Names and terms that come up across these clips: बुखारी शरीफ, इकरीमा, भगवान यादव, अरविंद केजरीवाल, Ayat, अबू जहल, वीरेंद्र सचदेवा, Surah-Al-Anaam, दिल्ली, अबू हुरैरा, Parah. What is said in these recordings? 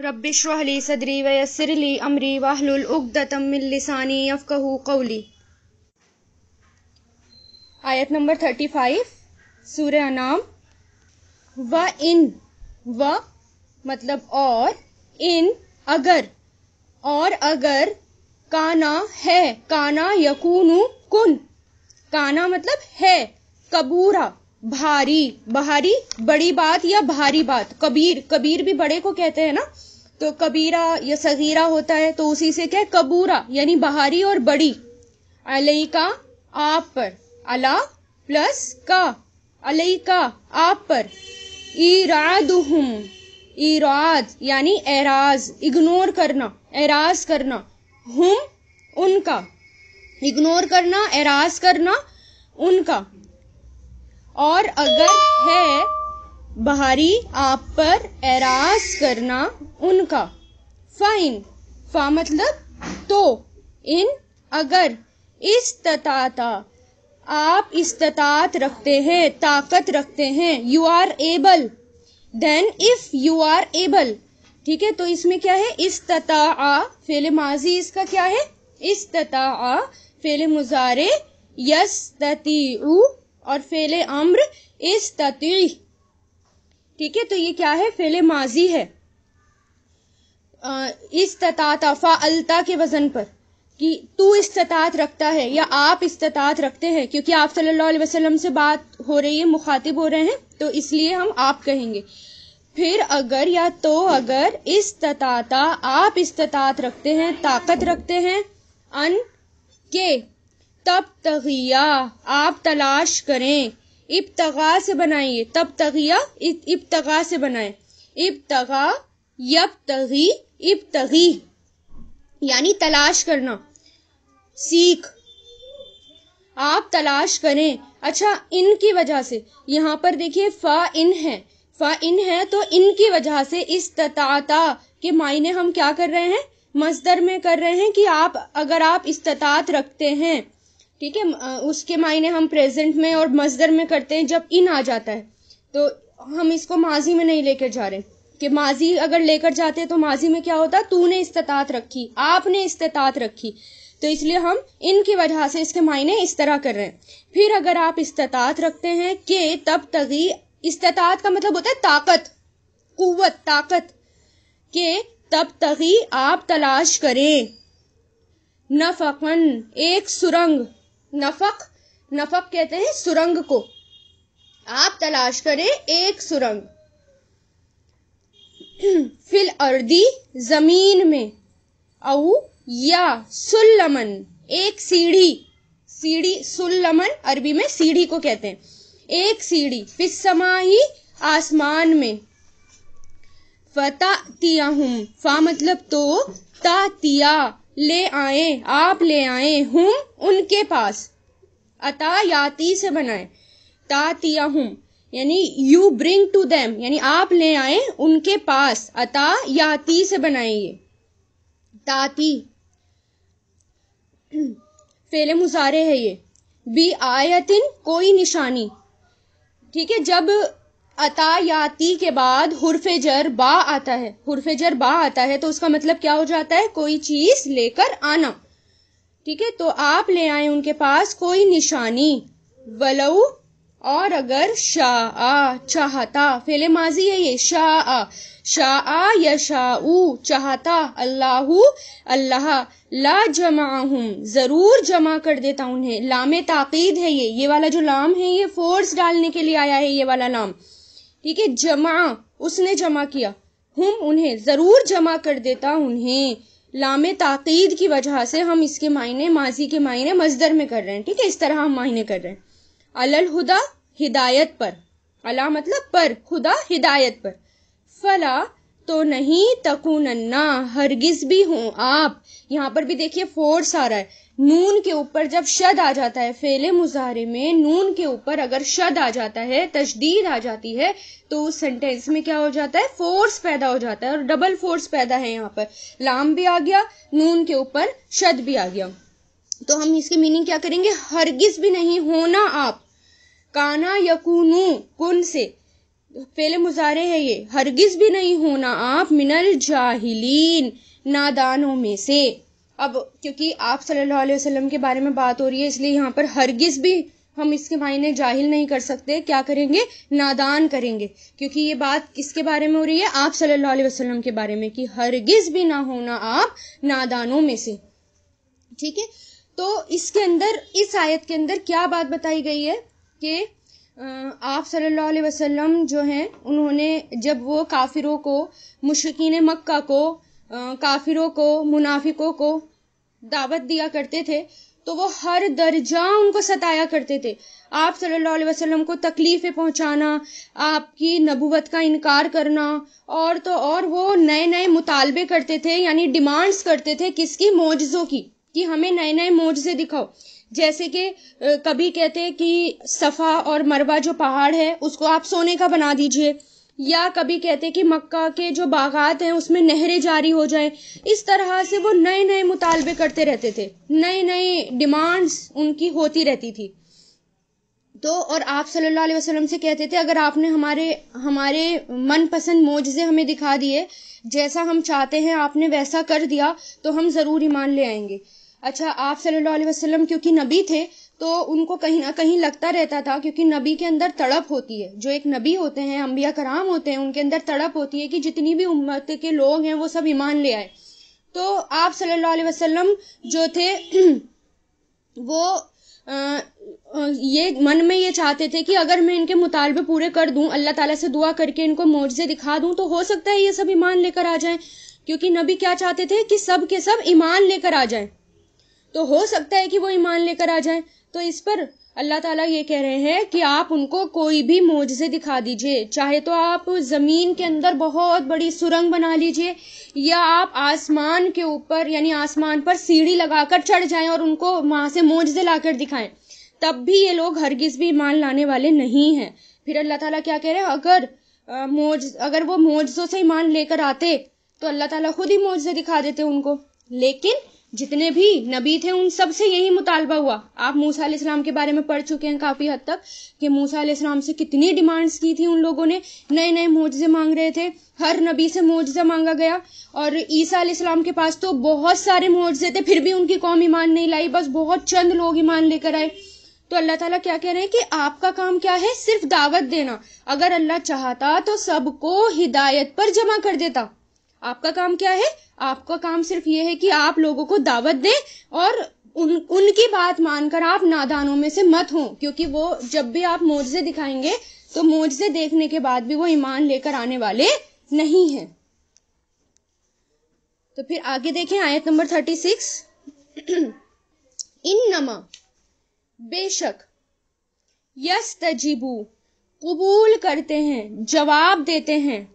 Rabbi श्रह ली सदरी वयस्सिर ली अमरी वाहलुल उक्दतम मिन लिसानी यफ्कहू कौली। आयत नंबर 35 सूरह अनाम। व इन, व मतलब और, इन अगर, और अगर काना है, काना यकूनु कुन, काना मतलब है, कबूरा भारी, भारी बड़ी बात या भारी बात, कबीर, कबीर भी बड़े को कहते हैं ना, तो कबीरा या सगीरा होता है, तो उसी से क्या कबूरा यानी भारी और बड़ी। अलई का आप पर, अला प्लस का, अलई का आप पर। इरादुहुम, इराद यानी एराज, इग्नोर करना, एराज करना, हुम उनका, इग्नोर करना, एराज करना उनका। और अगर है बाहरी आप पर एराज करना उनका। फाइन, फा मतलब तो, इन अगर, इस्तताता आप इस्ततात रखते हैं, ताकत रखते हैं, you are able, then if you are able, ठीक है। तो इसमें क्या है, इस्तताआ फेल माजी, इसका क्या है इस्तताआ फेल मुजारे, यस्ततीउ और फेले अम्र इस्तती, ठीक है। तो ये क्या है फेले माजी है, इस्तताता फाअलता के वजन पर, कि तू इस्ततात रखता है या आप इस्ततात रखते हैं, क्योंकि आप सल्लल्लाहु अलैहि वसल्लम से बात हो रही है, मुखातिब हो रहे हैं, तो इसलिए हम आप कहेंगे। फिर अगर या तो अगर इस्तताता आप इस्ततात रखते हैं, ताकत रखते हैं, अन के, तब तगिया आप तलाश करें, इब्तगा से बनाइए, तब तगिया इब्तगा से बनाएं, इब्तगा यब्तगी इब्तगी यानी तलाश करना, सीख, आप तलाश करें। अच्छा, इन की वजह से यहाँ पर देखिए फा इन है, फा इन है, तो इन की वजह से इस्तताता के मायने हम क्या कर रहे हैं, मजदर में कर रहे हैं, कि आप अगर आप इस्ततात रखते हैं, ठीक है, उसके मायने हम प्रेजेंट में और मजदर में करते हैं जब इन आ जाता है, तो हम इसको माजी में नहीं लेकर जा रहे, कि माजी अगर लेकर जाते तो माजी में क्या होता, तूने इस्तात रखी, आपने इस्तात रखी, तो इसलिए हम इन की वजह से इसके मायने इस तरह कर रहे हैं। फिर अगर आप इस्तात रखते हैं के तब तगी, इस्तात का मतलब होता है ताकत, कुव्वत, ताकत, के तब तगी आप तलाश करें। नफकन एक सुरंग, नफक, नफक कहते हैं सुरंग को, आप तलाश करें एक सुरंग। फिल अर्दी जमीन में, औ या सुल्लमन एक सीढ़ी, सीढ़ी, सुल्लमन अरबी में सीढ़ी को कहते हैं, एक सीढ़ी। फिस्समाई आसमान में। फतातियाहुम फा मतलब तो, तातिया ले आए, आप ले आए, हम उनके पास, अतायाती से बनाए, तातियाहुम यानी यू ब्रिंग टू देम यानी आप ले आए उनके पास, अतायाती से बनाइए, ताती फेले मुजारे है ये। बी आयतिन कोई निशानी, ठीक है, जब अतायाती के बाद हुर्फे जर बा आता है, हुर्फे जर बा आता है, तो उसका मतलब क्या हो जाता है, कोई चीज लेकर आना, ठीक है। तो आप ले आए उनके पास कोई निशानी। वलऊ और अगर, शाआ चाहता फेले माजी है ये, शाआ, शाआ यशाऊ चाहता अल्लाहु अल्लाह, ला जमाहुम जरूर जमा कर देता उन्हें, लामे ताकीद है ये, वाला जो लाम है ये फोर्स डालने के लिए आया है, ये वाला लाम, ठीक है, जमा उसने जमा किया, हम उन्हें जरूर जमा कर देता उन्हें, लामे ताकीद की वजह से हम इसके मायने माजी के मायने मजदर में कर रहे हैं, ठीक है, इस तरह हम मायने कर रहे हैं। अलल हुदा हिदायत पर, अला मतलब पर, हुदा हिदायत पर। फला तो नहीं, तकुनन्ना हरगिज भी हो आप, यहाँ पर भी देखिए फोर्स आ रहा है, नून के ऊपर जब शद आ जाता है, फेले मुजाहरे में नून के ऊपर अगर शद आ जाता है, तशदीद आ जाती है, तो उस सेंटेंस में क्या हो जाता है, फोर्स पैदा हो जाता है, और डबल फोर्स पैदा है यहाँ पर, लाम भी आ गया, नून के ऊपर शद भी आ गया। तो हम इसकी मीनिंग क्या करेंगे, हरगिज भी नहीं होना आप, काना यकूनू कुन से, फेल मुजारे है ये, हरगिज भी नहीं होना आप मिनल जाहिलीन, नादानों में से। अब क्योंकि आप सल्लल्लाहु अलैहि वसल्लम के बारे में बात हो रही है इसलिए यहाँ पर हरगिज भी हम इसके मायने जाहिल नहीं कर सकते, क्या करेंगे, नादान करेंगे, क्योंकि ये बात किसके बारे में हो रही है, आप सल्लल्लाहु अलैहि वसल्लम के बारे में, कि हरगिज भी ना होना आप नादानों में से। ठीक है, तो इसके अंदर, इस आयत के अंदर क्या बात बताई गई है कि आप सल्लल्लाहु अलैहि वसल्लम जो हैं उन्होंने जब वो काफिरों को, मुश्रिकीन मक्का को, काफिरों को, मुनाफिकों को दावत दिया करते थे तो वो हर दर्जा उनको सताया करते थे। आप सल्लल्लाहु अलैहि वसल्लम को तकलीफ़ें पहुंचाना, आपकी नबुवत का इनकार करना, और तो और वो नए नए मुतालबे करते थे, यानी डिमांड्स करते थे किसकी, मोजज़ों की, कि हमें नए नए मोजज़े दिखाओ। जैसे कि कभी कहते हैं कि सफ़ा और मरवा जो पहाड़ है उसको आप सोने का बना दीजिए, या कभी कहते कि मक्का के जो बागात हैं उसमें नहरें जारी हो जाएं। इस तरह से वो नए नए मुतालबे करते रहते थे, नए नए डिमांड्स उनकी होती रहती थी। तो और आप सल्लल्लाहु अलैहि वसल्लम से कहते थे अगर आपने हमारे मनपसंद मोजज़े हमें दिखा दिए, जैसा हम चाहते हैं आपने वैसा कर दिया, तो हम ज़रूर ईमान ले आएंगे। अच्छा, आप सल्लल्लाहु अलैहि वसल्लम क्योंकि नबी थे तो उनको कहीं ना कहीं लगता रहता था, क्योंकि नबी के अंदर तड़प होती है, जो एक नबी होते हैं, अंबिया कराम होते हैं, उनके अंदर तड़प होती है कि जितनी भी उम्मत के लोग हैं वो सब ईमान ले आए। तो आप सल्लल्लाहु अलैहि वसल्लम जो थे वो ये मन में ये चाहते थे कि अगर मैं इनके मुतालबे पूरे कर दूं, अल्लाह ताला से दुआ करके इनको मोजज़े दिखा दूं, तो हो सकता है ये सब ईमान लेकर आ जाएं, क्योंकि नबी क्या चाहते थे कि सब के सब ईमान लेकर आ जाएं, तो हो सकता है कि वो ईमान लेकर आ जाएं। तो इस पर अल्लाह ताला ये कह रहे हैं कि आप उनको कोई भी मोजज़े दिखा दीजिए, चाहे तो आप ज़मीन के अंदर बहुत बड़ी सुरंग बना लीजिए, या आप आसमान के ऊपर यानी आसमान पर सीढ़ी लगाकर चढ़ जाएं और उनको वहाँ से मोजज़े लाकर दिखाएं, तब भी ये लोग हरगिज़ भी ईमान लाने वाले नहीं हैं। फिर अल्लाह ताला क्या कह रहे हैं, अगर वो मोजज़ों से ईमान लेकर आते तो अल्लाह ताला खुद ही मोजज़े दिखा देते उनको, लेकिन जितने भी नबी थे उन सब से यही मुतालबा हुआ। आप मूसा अलैहिस्सलाम के बारे में पढ़ चुके हैं काफ़ी हद तक कि मूसा अलैहिस्सलाम से कितनी डिमांड्स की थी उन लोगों ने, नए नए मोजज़े मांग रहे थे, हर नबी से मोजज़ा मांगा गया। और ईसा अलैहिस्सलाम के पास तो बहुत सारे मोजज़े थे, फिर भी उनकी कौम ईमान नहीं लाई, बस बहुत चंद लोग ईमान लेकर आए। तो अल्लाह ताला क्या कह रहे हैं कि आपका काम क्या है, सिर्फ दावत देना, अगर अल्लाह चाहता तो सबको हिदायत पर जमा कर देता। आपका काम क्या है, आपका काम सिर्फ ये है कि आप लोगों को दावत दें और उनकी बात मानकर आप नादानों में से मत हों, क्योंकि वो जब भी आप मोजज़े दिखाएंगे तो मोजज़े देखने के बाद भी वो ईमान लेकर आने वाले नहीं हैं। तो फिर आगे देखें आयत नंबर 36 इन्नमा बेशक यस्तजीबू कबूल करते हैं, जवाब देते हैं।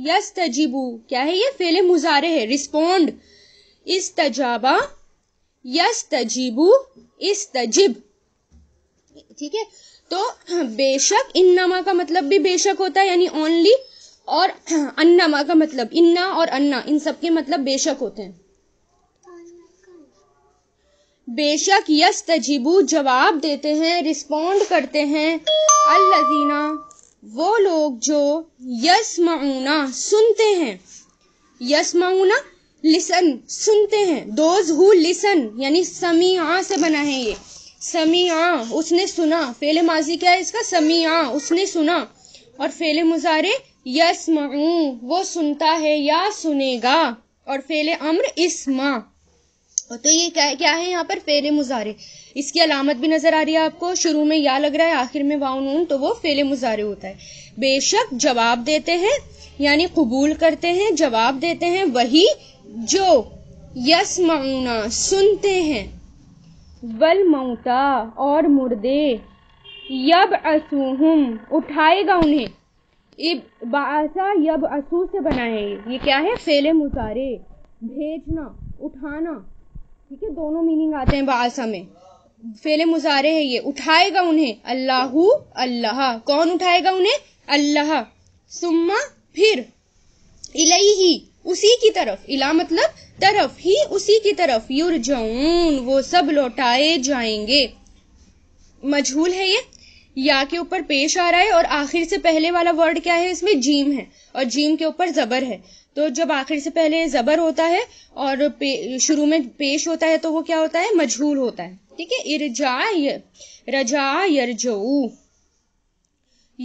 यस्तजीबू क्या है, ये फेले मुजारे है, रिस्पोंड, इस्तजाबा, यस्तजीबू, इस्तजिब। ठीक है, तो बेशक, इन्नमा का मतलब भी बेशक होता है यानी ओनली, और अन्नमा का मतलब, इन्ना और अन्ना इन सब के मतलब बेशक होते हैं। बेशक यस्तजीबू जवाब देते हैं, रिस्पोंड करते हैं, अल्लज़ीना वो लोग जो यस्माऊना सुनते हैं, यस्माऊना लिसन सुनते हैं, दोज हु लिसन यानी समीआ से बना है ये, समीआ उसने सुना, फेले माजी क्या है इसका, समीआ उसने सुना, और फेले मुजारे यस्माऊ वो सुनता है या सुनेगा, और फेले अम्र इस्मा। तो ये क्या है यहाँ पर, फेले मुजारे, इसकी अलामत भी नजर आ रही है आपको, शुरू में या लग रहा है आखिर में वाव नून, तो वो फेले मुजारे होता है। बेशक जवाब देते हैं यानी कबूल करते हैं, जवाब देते हैं वही जो यस्माऊना सुनते हैं, वल मौता और मुर्दे, यबअसूहुम उठाएगा उन्हें, इबासा यबअसू से बना है ये क्या है, फेले मुजारे, भेजना, उठाना। ठीक है, दोनों मीनिंग आते हैं बासा में, फेले मुजारे है ये, उठाएगा उन्हें अल्लाहू अल्लाह, कौन उठाएगा उन्हें, अल्लाह, सुम्मा फिर, इलैही उसी की तरफ, इला मतलब तरफ, ही उसी की तरफ, युरजाऊन वो सब लौटाए जाएंगे, मजहूल है ये, या के ऊपर पेश आ रहा है और आखिर से पहले वाला वर्ड क्या है इसमें जीम है और जीम के ऊपर जबर है। तो जब आखिर से पहले जबर होता है और शुरू में पेश होता है तो वो क्या होता है, मजहूल होता है। ठीक है, इरजा रजा यरजऊ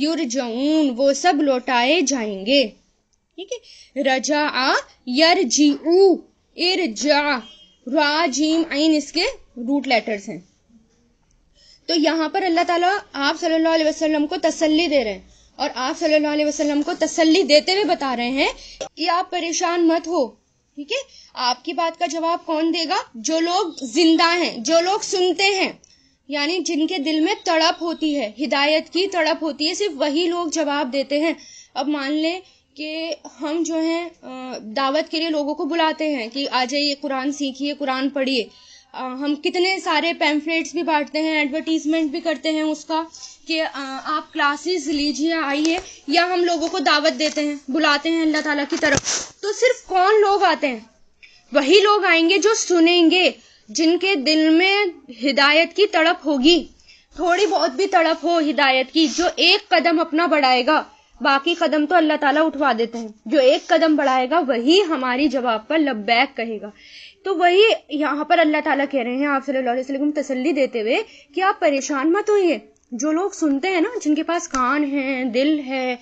युरजऊन वो सब लौटाए जाएंगे। ठीक है, रजा यरजीऊ इरजा रा जीम आइन इसके रूट लेटर्स हैं। तो यहाँ पर अल्लाह ताला आप सल्लल्लाहु अलैहि वसल्लम को तसल्ली दे रहे हैं और आप सल्लल्लाहु अलैहि वसल्लम को तसल्ली देते हुए बता रहे हैं कि आप परेशान मत हो। ठीक है, आपकी बात का जवाब कौन देगा, जो लोग जिंदा हैं, जो लोग सुनते हैं, यानी जिनके दिल में तड़प होती है, हिदायत की तड़प होती है, सिर्फ वही लोग जवाब देते हैं। अब मान लें कि हम जो हैं दावत के लिए लोगों को बुलाते हैं कि आ जाइए, कुरान सीखिए, कुरान पढ़िए, हम कितने सारे पैम्फलेट्स भी बांटते हैं, एडवर्टीजमेंट भी करते हैं उसका कि आप क्लासेस लीजिए, आइए, या हम लोगों को दावत देते हैं, बुलाते हैं अल्लाह ताला की तरफ। तो सिर्फ कौन लोग आते हैं, वही लोग आएंगे जो सुनेंगे, जिनके दिल में हिदायत की तड़प होगी, थोड़ी बहुत भी तड़प हो हिदायत की, जो एक कदम अपना बढ़ाएगा, बाकी कदम तो अल्लाह ताला उठवा देते हैं, जो एक कदम बढ़ाएगा वही हमारी जवाब पर लब्बैक कहेगा। तो वही यहाँ पर अल्लाह ताला कह रहे हैं आप सल्लल्लाहु अलैहि वसल्लम तसल्ली देते हुए कि आप परेशान मत होइए, जो लोग सुनते हैं ना, जिनके पास कान है, दिल है,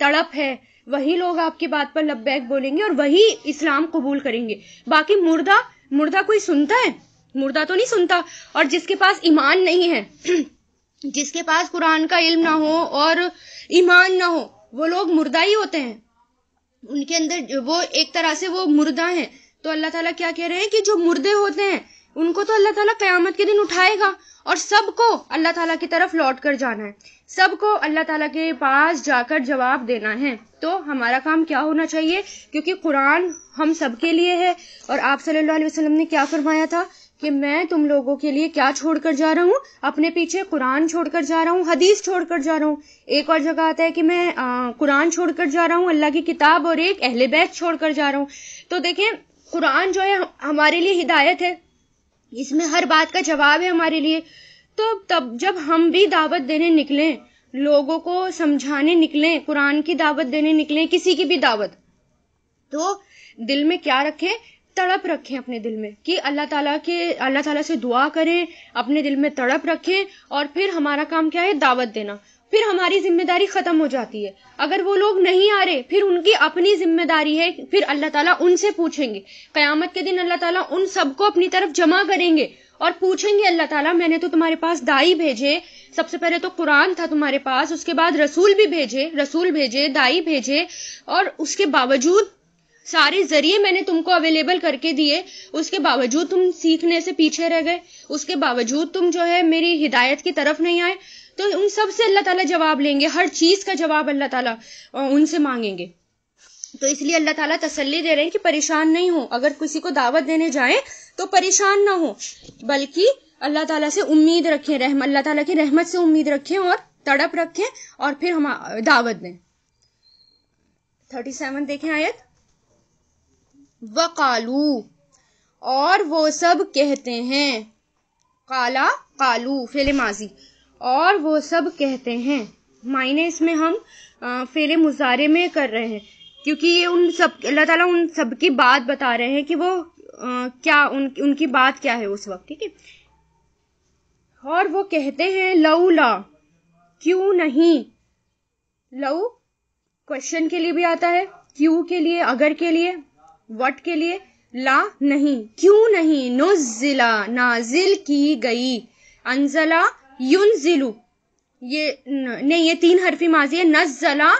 तड़प है, वही लोग आपकी बात पर लब्बैक बोलेंगे और वही इस्लाम कबूल करेंगे। बाकी मुर्दा, मुर्दा कोई सुनता है, मुर्दा तो नहीं सुनता। और जिसके पास ईमान नहीं है, जिसके पास कुरान का इल्म ना हो और ईमान ना हो, वो लोग मुर्दा ही होते हैं, उनके अंदर वो एक तरह से वो मुर्दा हैं। तो अल्लाह ताला क्या कह रहे हैं कि जो मुर्दे होते हैं उनको तो अल्लाह ताला क़यामत के दिन उठाएगा और सबको अल्लाह ताला की तरफ लौट कर जाना है, सबको अल्लाह ताला के पास जाकर जवाब देना है। तो हमारा काम क्या होना चाहिए, क्योंकि कुरान हम सबके लिए है और आप सल्लल्लाहु अलैहि वसल्लम ने क्या फरमाया था कि मैं तुम लोगों के लिए क्या छोड़कर जा रहा हूँ, अपने पीछे कुरान छोड़कर जा रहा हूँ, हदीस छोड़कर जा रहा हूँ। एक और जगह आता है कि मैं कुरान छोड़कर जा रहा हूँ, अल्लाह की किताब और एक अहले बैत छोड़कर जा रहा हूँ। तो देखें, कुरान जो है हमारे लिए हिदायत है, इसमें हर बात का जवाब है हमारे लिए। तो तब जब हम भी दावत देने निकलें, लोगों को समझाने निकलें, कुरान की दावत देने निकलें, किसी की भी दावत, तो दिल में क्या रखें, तड़प रखें अपने दिल में कि अल्लाह ताला से दुआ करें, अपने दिल में तड़प रखें। और फिर हमारा काम क्या है, दावत देना। फिर हमारी जिम्मेदारी खत्म हो जाती है। अगर वो लोग नहीं आ रहे, फिर उनकी अपनी जिम्मेदारी है, फिर अल्लाह ताला उनसे पूछेंगे कयामत के दिन, अल्लाह ताला उन सबको अपनी तरफ जमा करेंगे और पूछेंगे अल्लाह ताला, मैंने तो तुम्हारे पास दाई भेजे, सबसे पहले तो कुरान था तुम्हारे पास, उसके बाद रसूल भी भेजे, रसूल भेजे, दाई भेजे, और उसके बावजूद सारे जरिए मैंने तुमको अवेलेबल करके दिए, उसके बावजूद तुम सीखने से पीछे रह गए, उसके बावजूद तुम जो है मेरी हिदायत की तरफ नहीं आए। तो उन सब से अल्लाह ताला जवाब लेंगे, हर चीज का जवाब अल्लाह ताला उनसे मांगेंगे। तो इसलिए अल्लाह ताला तसल्ली दे रहे हैं कि परेशान नहीं हो, अगर किसी को दावत देने जाए तो परेशान ना हो, बल्कि अल्लाह ताला से उम्मीद रखें, अल्लाह ताला की रहमत से उम्मीद रखें और तड़प रखें और फिर हम दावत दें। 37 देखें आयत, वकालू और वो सब कहते हैं, काला कालू फेले माजी, और वो सब कहते हैं मायने इसमें हम फेले मुजारे में कर रहे हैं, क्योंकि ये उन सब, अल्लाह ताला उन सब की बात बता रहे हैं कि वो क्या उनकी बात क्या है उस वक्त। ठीक है, और वो कहते हैं लौला क्यों नहीं, लौ क्वेश्चन के लिए भी आता है, क्यों के लिए, अगर के लिए, वट के लिए, ला नहीं, क्यों नहीं, नुज़िला नाजिल की गई, अंजला युनजिलु, ये नहीं, ये 3 हरफी माजी है, नज़ला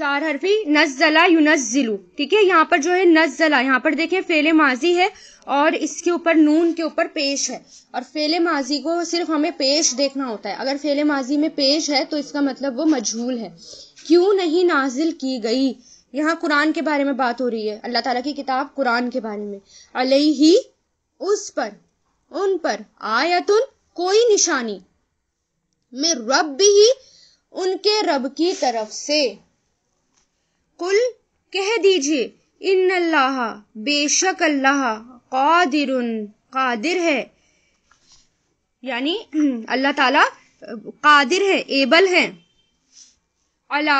4 हरफी, नज़ला युनजिलु। ठीक है, यहाँ पर जो है नज़ला, यहाँ पर देखें फेले माजी है और इसके ऊपर नून के ऊपर पेश है, और फेले माजी को सिर्फ हमें पेश देखना होता है, अगर फेले माजी में पेश है तो इसका मतलब वो मजहूल है। क्यों नहीं नाजिल की गई, यहाँ कुरान के बारे में बात हो रही है, अल्लाह ताला की किताब कुरान के बारे में। अलैहि उस पर, उन पर, आयतुन कोई निशानी, मिर रब्बिही उनके रब की तरफ से, कुल कह दीजिए, इन्नल्लाह बेशक अल्लाह, कादिरुन कादिर है, यानी अल्लाह ताला कादिर है, एबल है, अला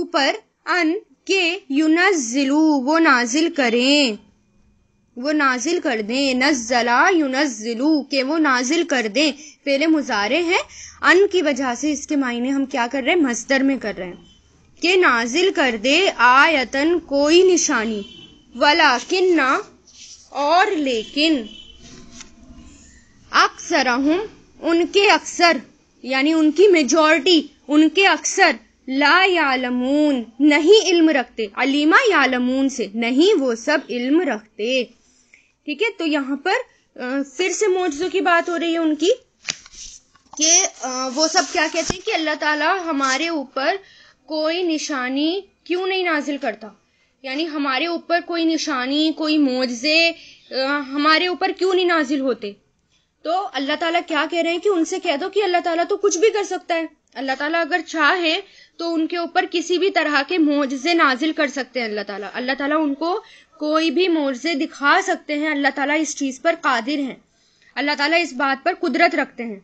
ऊपर, अन के, युनज़िलू वो नाजिल करें, वो नाजिल कर दें, नज़ला युनज़िलू के वो नाजिल कर दें, पहले मुजारे हैं, अन की वजह से इसके मायने हम क्या कर रहे हैं, मस्दर में कर रहे हैं, के नाजिल कर दे, आयतन कोई निशानी, वलाकिन ना और लेकिन, अक्सरहुम उनके अक्सर यानी उनकी मेजॉरिटी, उनके अक्सर, ला यालमून नहीं इल्म रखते, अलीमा यालमून से नहीं वो सब इल्म रखते। ठीक है, तो यहाँ पर फिर से मोजज़ों की बात हो रही है उनकी, कि वो सब क्या कहते हैं कि अल्लाह ताला हमारे ऊपर कोई निशानी क्यों नहीं नाजिल करता, यानी हमारे ऊपर कोई निशानी, कोई मोजज़े हमारे ऊपर क्यों नहीं नाजिल होते। तो अल्लाह ताला क्या कह रहे हैं कि उनसे कह दो कि अल्लाह ताला तो कुछ भी कर सकता है, अल्लाह ताला अगर चाहे तो उनके ऊपर किसी भी तरह के मोजज़े नाजिल कर सकते हैं। अल्लाह ताला उनको कोई भी मोजज़े दिखा सकते हैं, अल्लाह ताला इस चीज़ पर कादिर हैं, अल्लाह ताला इस बात पर कुदरत रखते हैं,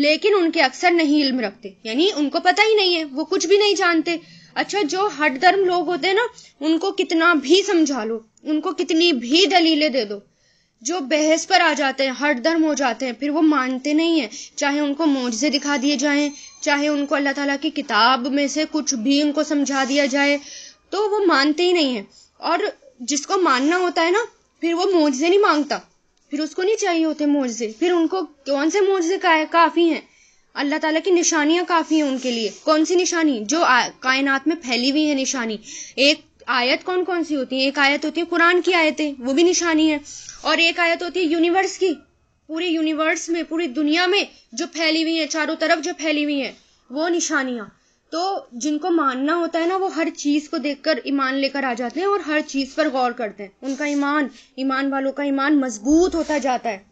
लेकिन उनके अक्सर नहीं इल्म रखते, यानी उनको पता ही नहीं है, वो कुछ भी नहीं जानते। अच्छा, जो हट धर्म लोग होते हैं ना, उनको कितना भी समझा लो, उनको कितनी भी दलीलें दे दो, जो बहस पर आ जाते हैं, हट धर्म हो जाते हैं, फिर वो मानते नहीं हैं, चाहे उनको मोजज़े दिखा दिए जाएं, चाहे उनको अल्लाह ताला की किताब में से कुछ भी उनको समझा दिया जाए, तो वो मानते ही नहीं हैं। और जिसको मानना होता है ना, फिर वो मोजज़े नहीं मांगता, फिर उसको नहीं चाहिए होते मोजज़े, फिर उनको कौन से मोजज़े काफ़ी हैं, अल्लाह ताला की निशानियाँ काफ़ी हैं उनके लिए। कौन सी निशानी, जो कायनात में फैली हुई है निशानी। एक आयत कौन कौन सी होती है, एक आयत होती है कुरान की आयतें, वो भी निशानी है, और एक आयत होती है यूनिवर्स की, पूरे यूनिवर्स में, पूरी दुनिया में जो फैली हुई है, चारों तरफ जो फैली हुई है, वो निशानियां। तो जिनको मानना होता है ना, वो हर चीज को देखकर ईमान लेकर आ जाते हैं और हर चीज पर गौर करते हैं, उनका ईमान, ईमान वालों का ईमान मजबूत होता जाता है।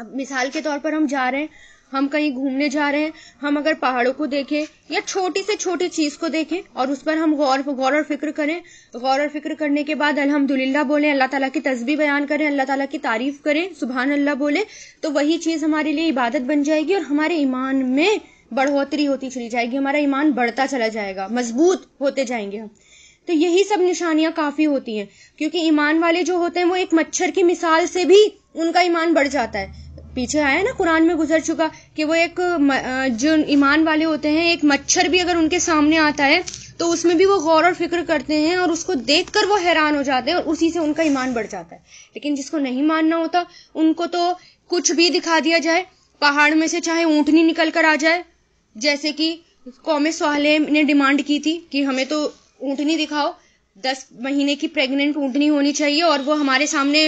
अब मिसाल के तौर पर हम जा रहे हैं, हम कहीं घूमने जा रहे हैं, हम अगर पहाड़ों को देखें या छोटी से छोटी चीज़ को देखें और उस पर हम गौर और फिक्र करें, गौर और फिक्र करने के बाद अल्हम्दुलिल्लाह बोलें, अल्लाह ताला की तस्बीह बयान करें, अल्लाह ताला की तारीफ करें, सुबहान अल्लाह बोलें, तो वही चीज़ हमारे लिए इबादत बन जाएगी और हमारे ईमान में बढ़ोतरी होती चली जाएगी, हमारा ईमान बढ़ता चला जाएगा, मजबूत होते जाएंगे हम। तो यही सब निशानियाँ काफ़ी होती हैं, क्योंकि ईमान वाले जो होते हैं वो एक मच्छर की मिसाल से भी उनका ईमान बढ़ जाता है। पीछे आया ना, कुरान में गुजर चुका कि वो एक जो ईमान वाले होते हैं, एक मच्छर भी अगर उनके सामने आता है तो उसमें भी वो गौर और फिक्र करते हैं और उसको देखकर वो हैरान हो जाते हैं और उसी से उनका ईमान बढ़ जाता है। लेकिन जिसको नहीं मानना होता, उनको तो कुछ भी दिखा दिया जाए, पहाड़ में से चाहे ऊँटनी निकल कर आ जाए, जैसे कि कौम स्वाले ने डिमांड की थी कि हमें तो ऊँटनी दिखाओ, 10 महीने की प्रेग्नेंट ऊँटनी होनी चाहिए, और वो हमारे सामने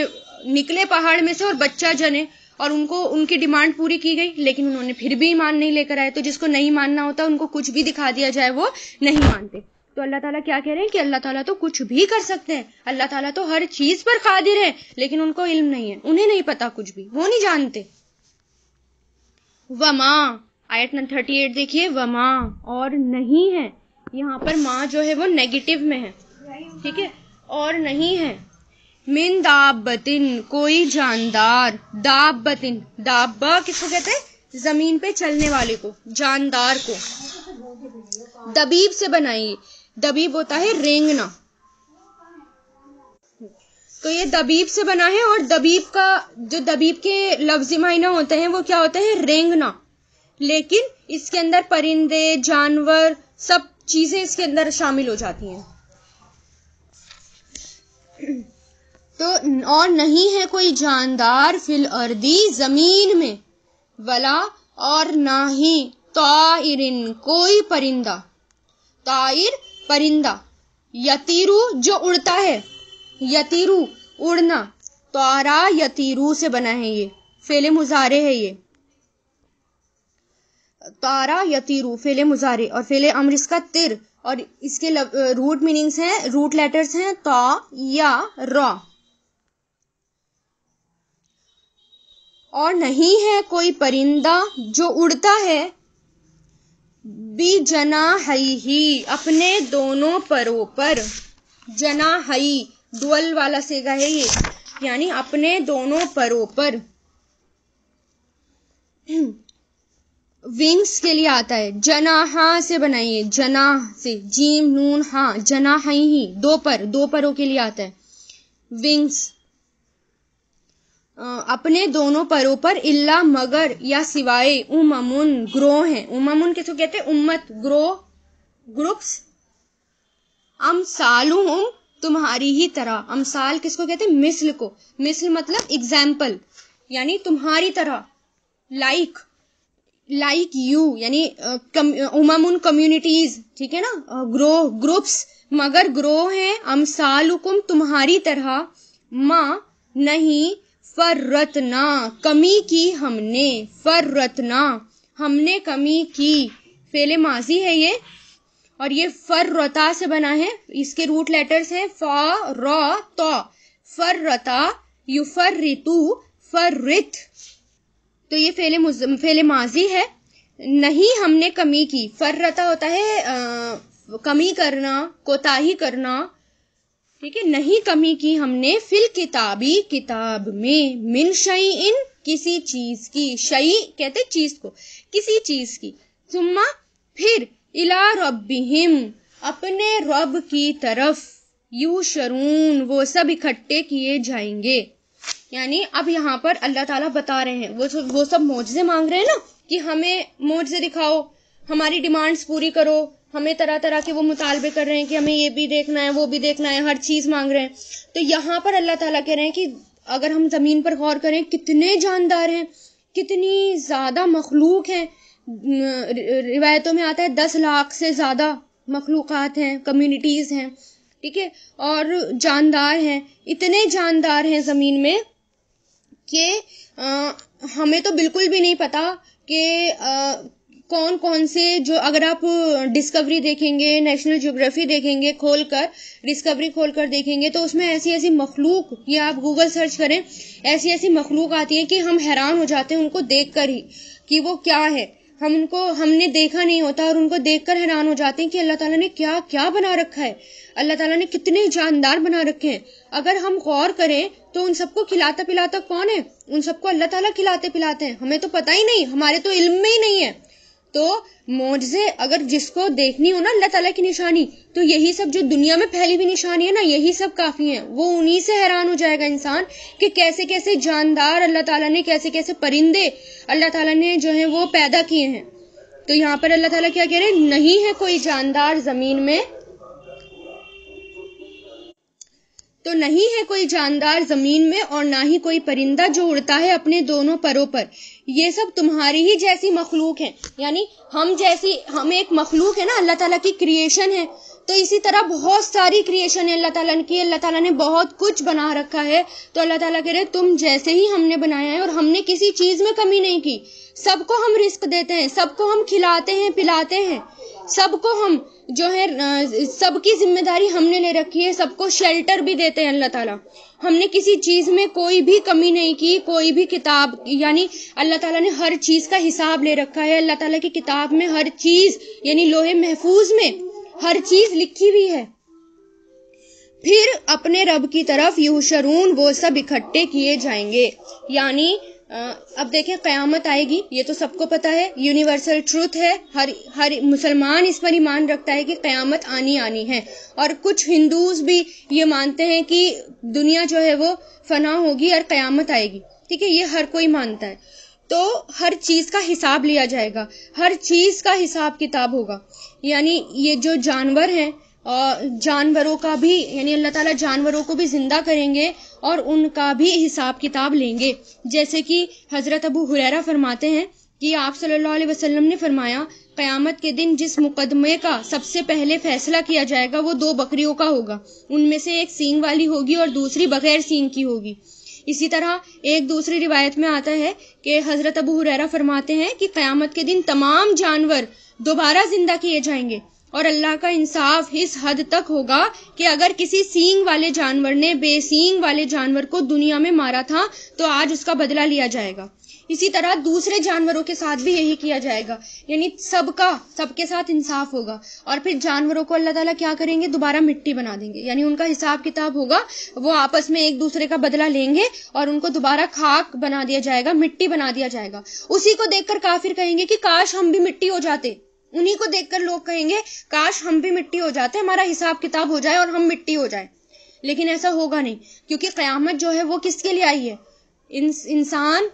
निकले पहाड़ में से और बच्चा जने, और उनको उनकी डिमांड पूरी की गई, लेकिन उन्होंने फिर भी ईमान नहीं लेकर आए। तो जिसको नहीं मानना होता, उनको कुछ भी दिखा दिया जाए, वो नहीं मानते। तो अल्लाह ताला क्या कह रहे हैं कि अल्लाह ताला तो कुछ भी कर सकते हैं, अल्लाह ताला तो हर चीज पर कादिर है, लेकिन उनको इल्म नहीं है, उन्हें नहीं पता, कुछ भी वो नहीं जानते। वमा, आयत नंबर 38 देखिए, वमा और नहीं है, यहाँ पर माँ जो है वो नेगेटिव में है, ठीक है, और नहीं है। मिन दाबतिन कोई जानदार, दाबतिन दाबा किसको कहते हैं, जमीन पे चलने वाले को, जानदार को। दबीब से बनाइए, दबीब होता है रेंगना, तो ये दबीब से बना है, और दबीब का जो दबीब के लफ्जी मायना होते हैं वो क्या होते हैं, रेंगना। लेकिन इसके अंदर परिंदे, जानवर, सब चीजें इसके अंदर शामिल हो जाती हैं। तो और नहीं है कोई जानदार फिल अर्दी जमीन में, वला और ना ही, ताइरिन कोई परिंदा, ताइर परिंदा, यतीरू जो उड़ता है, यतीरू उड़ना, तारा यतीरू से बना है, ये फेले मुजारे है, ये तारा यतीरू फेले मुजारे, और फेले अम्र इसका तिर, और इसके रूट मीनिंग्स हैं, रूट लेटर्स हैं, ता या रा। और नहीं है कोई परिंदा जो उड़ता है, बी जनाही अपने दोनों परों पर, जनाही डुअल वाला सेगा है ये, यानी अपने दोनों परों पर, विंग्स के लिए आता है, जनाहा से बनाइए, जनाह से, जीम नून हा, जनाह ही, दो परों के लिए आता है। विंग्स, अपने दोनों परों पर, इल्ला मगर या सिवाय, उममुन ग्रोह हैं, उममुन किसको कहते हैं, उम्मत, ग्रोह ग्रुप्स, अमसालुहुम तुम्हारी ही तरह, अमसाल किसको कहते हैं, मिसल को, मिसल मतलब एग्जाम्पल, यानी तुम्हारी तरह, लाइक यू यानी उममुन कम्युनिटीज, ठीक है ना, ग्रोह ग्रुप्स, मगर ग्रोह हैं, अमसालुकुम तुम्हारी तरह, माँ नहीं, फर्रतना कमी की हमने, फर्रतना हमने कमी की, फेले माजी है ये, और ये फर्रता से बना है, इसके रूट लेटर्स हैं फा र तो, फर्रता, युफर्रितु, फर्रित, तो ये फेले माजी है। नहीं हमने कमी की, फर्रता होता है कमी करना, कोताही करना, ठीक है, नहीं कमी की हमने, फिल किताबी किताब में, मिन शई इन किसी चीज की, शई कहते चीज को, किसी चीज की, सुम्मा फिर, इला रब्बिहिम अपने रब की तरफ, यू शरून वो सब इकट्ठे किए जाएंगे, यानी अब यहाँ पर अल्लाह ताला बता रहे हैं, वो सब मोजज़े मांग रहे हैं ना, कि हमें मोजज़े दिखाओ, हमारी डिमांड्स पूरी करो, हमें तरह तरह के वो मुतालबे कर रहे हैं कि हमें ये भी देखना है, वो भी देखना है, हर चीज़ मांग रहे हैं। तो यहाँ पर अल्लाह ताला कह रहे हैं कि अगर हम ज़मीन पर गौर करें, कितने जानदार हैं, कितनी ज़्यादा मखलूक हैं, रिवायतों में आता है 10 लाख से ज़्यादा मखलूक़ात हैं, कम्युनिटीज़ हैं, ठीक है, और जानदार हैं, इतने जानदार हैं ज़मीन में कि हमें तो बिल्कुल भी नहीं पता कि कौन कौन से, जो अगर आप डिस्कवरी देखेंगे, नेशनल ज्योग्राफी देखेंगे, डिस्कवरी खोल कर देखेंगे, तो उसमें ऐसी ऐसी मखलूक, ये आप गूगल सर्च करें, ऐसी ऐसी मखलूक आती है कि हम हैरान हो जाते हैं उनको देखकर ही, कि वो क्या है, हमने देखा नहीं होता और उनको देखकर हैरान हो जाते हैं कि अल्लाह ताला ने क्या क्या बना रखा है, अल्लाह ताला ने कितने जानदार बना रखे हैं। अगर हम गौर करें तो उन सबको खिलाता पिलाता कौन है, उन सबको अल्लाह ताला खिलाते पिलाते हैं, हमें तो पता ही नहीं, हमारे तो इल्म में ही नहीं है। तो मोज़े अगर जिसको देखनी हो ना अल्लाह ताला की निशानी, तो यही सब जो दुनिया में फैली हुई निशानी है ना, यही सब काफ़ी है, वो उन्हीं से हैरान हो जाएगा इंसान कि कैसे कैसे जानदार अल्लाह ताला ने, कैसे कैसे परिंदे अल्लाह ताला ने जो है वो पैदा किए हैं। तो यहाँ पर अल्लाह ताला क्या कह रहे हैं, नहीं है कोई जानदार ज़मीन में, तो नहीं है कोई जानदार ज़मीन में, और ना ही कोई परिंदा जो उड़ता है अपने दोनों परों पर, ये सब तुम्हारी ही जैसी मखलूक है, यानी हम जैसी, हम एक मखलूक है ना, अल्लाह ताला की क्रिएशन है। तो इसी तरह बहुत सारी क्रिएशन है अल्लाह ताला की, अल्लाह ताला ने बहुत कुछ बना रखा है। तो अल्लाह ताला कह रहे तुम जैसे ही हमने बनाया है, और हमने किसी चीज़ में कमी नहीं की, सबको हम रिस्क देते हैं, सबको हम खिलाते हैं पिलाते हैं, सबको हम जो है, सबकी जिम्मेदारी हमने ले रखी है, सबको शेल्टर भी देते हैं अल्लाह ताला, हमने किसी चीज़ में कोई भी कमी नहीं की, कोई भी किताब, यानी अल्लाह ताला ने हर चीज़ का हिसाब ले रखा है, अल्लाह ताला की किताब में हर चीज़, यानी लोहे महफूज में हर चीज़ लिखी हुई है। फिर अपने रब की तरफ, युशरून वो सब इकट्ठे किए जाएंगे, यानी अब देखें क़यामत आएगी, ये तो सबको पता है, यूनिवर्सल ट्रूथ है, हर मुसलमान इस पर ईमान रखता है कि क़यामत आनी आनी है, और कुछ हिंदूज भी ये मानते हैं कि दुनिया जो है वो फना होगी और क़यामत आएगी, ठीक है, ये हर कोई मानता है। तो हर चीज़ का हिसाब लिया जाएगा, हर चीज़ का हिसाब किताब होगा, यानी ये जो जानवर हैं, और जानवरों का भी, यानी अल्लाह ताला जानवरों को भी ज़िंदा करेंगे और उनका भी हिसाब किताब लेंगे, जैसे कि हज़रत अबू हुरैरा फरमाते हैं कि आप सल्लल्लाहु अलैहि वसल्लम ने फरमाया, क़यामत के दिन जिस मुकदमे का सबसे पहले फैसला किया जाएगा वो 2 बकरियों का होगा, उनमें से एक सींग वाली होगी और दूसरी बगैर सींग की होगी। इसी तरह एक दूसरी रिवायत में आता है कि हज़रत अबू हुरैरा फरमाते हैं कि क़यामत के दिन तमाम जानवर दोबारा ज़िंदा किए जाएंगे, और अल्लाह का इंसाफ इस हद तक होगा कि अगर किसी सींग वाले जानवर ने बेसींग वाले जानवर को दुनिया में मारा था तो आज उसका बदला लिया जाएगा। इसी तरह दूसरे जानवरों के साथ भी यही किया जाएगा, यानी सबका सबके साथ इंसाफ होगा। और फिर जानवरों को अल्लाह ताला क्या करेंगे, दोबारा मिट्टी बना देंगे, यानी उनका हिसाब किताब होगा, वो आपस में एक दूसरे का बदला लेंगे और उनको दोबारा खाक बना दिया जाएगा, मिट्टी बना दिया जाएगा। उसी को देखकर काफिर कहेंगे कि काश हम भी मिट्टी हो जाते, उन्हीं को देखकर लोग कहेंगे काश हम भी मिट्टी हो जाते, हमारा हिसाब किताब हो जाए और हम मिट्टी हो जाए। लेकिन ऐसा होगा नहीं, क्योंकि क़यामत जो है वो किसके लिए आई है, इंसान